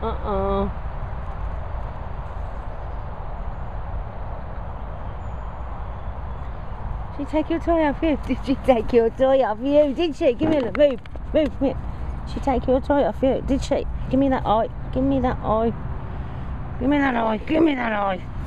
Uh-oh. She take your toy off you? Did she take your toy off you? Did she? Give me a look. Move. Move. Come here. She take your toy off you? Did she? Give me that eye. Give me that eye. Give me that eye. Give me that eye.